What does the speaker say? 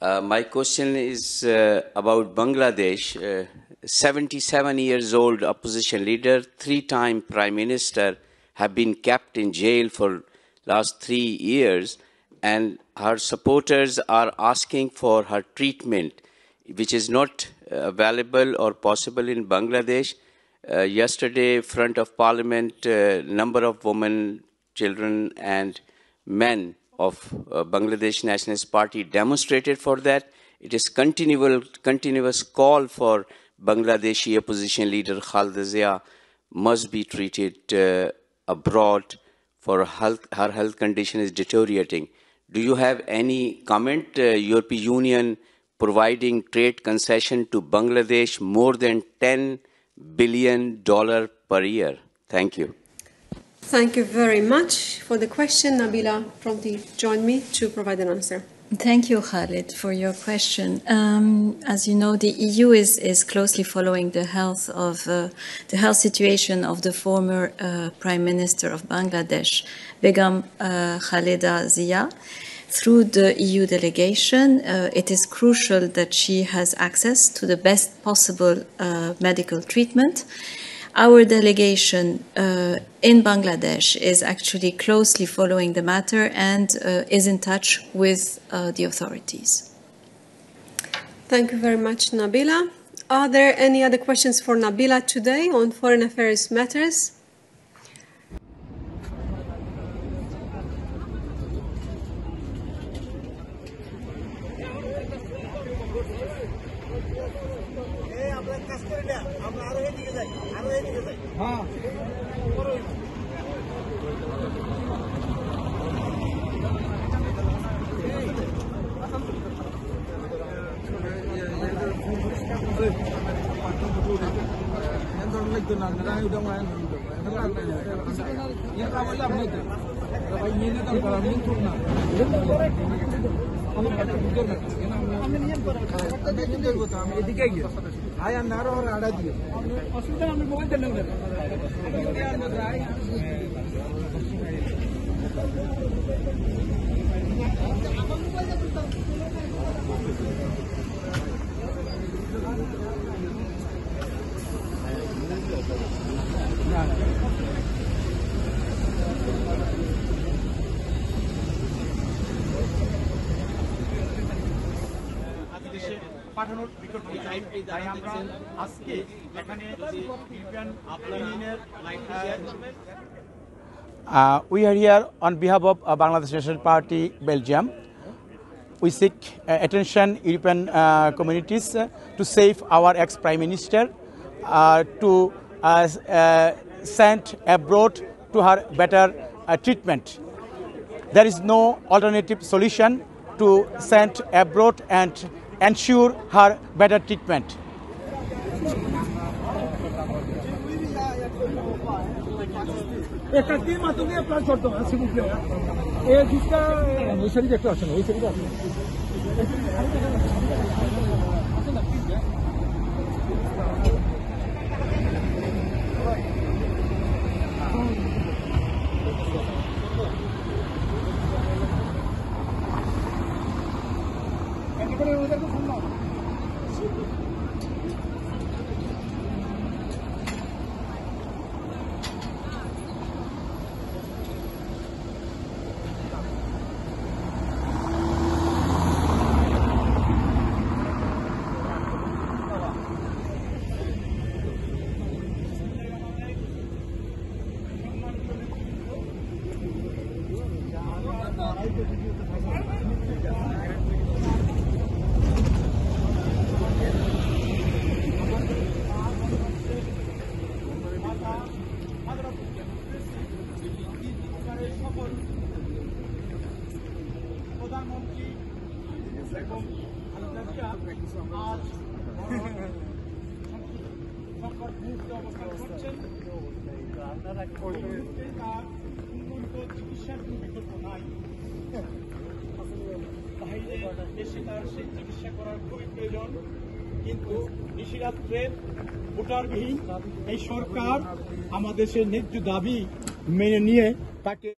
My question is about Bangladesh. 77 years old opposition leader, 3-time prime minister, have been kept in jail for last 3 years, and her supporters are asking for her treatment, which is not available or possible in Bangladesh. Yesterday, front of parliament, number of women, children, and men of Bangladesh Nationalist Party demonstrated for that. It is continuous call for Bangladeshi opposition leader Khaleda Zia must be treated abroad for her health condition is deteriorating. Do you have any comment? European Union providing trade concession to Bangladesh more than $10 billion per year. Thank you. Thank you very much for the question. Nabila promptly joined me to provide an answer. Thank you, Khaled, for your question. As you know, the EU is closely following the health situation of the former Prime Minister of Bangladesh, Begum Khaleda Zia. Through the EU delegation, it is crucial that she has access to the best possible medical treatment. Our delegation in Bangladesh is actually closely following the matter and is in touch with the authorities. Thank you very much, Nabila. Are there any other questions for Nabila today on foreign affairs matters? পাঠানোর বিকল্পটি চাই। তাই আমরা আজকে এখানে European ইউনিয়নের life করবেন। We are here on behalf of Bangladesh National Party Belgium. We seek attention European communities to save our ex-prime minister, to send abroad to her better treatment. There is no alternative solution to send abroad and ensure her better treatment. এই সরকার আমাদের ন্যায্য দাবি মেনে নিয়ে তাকে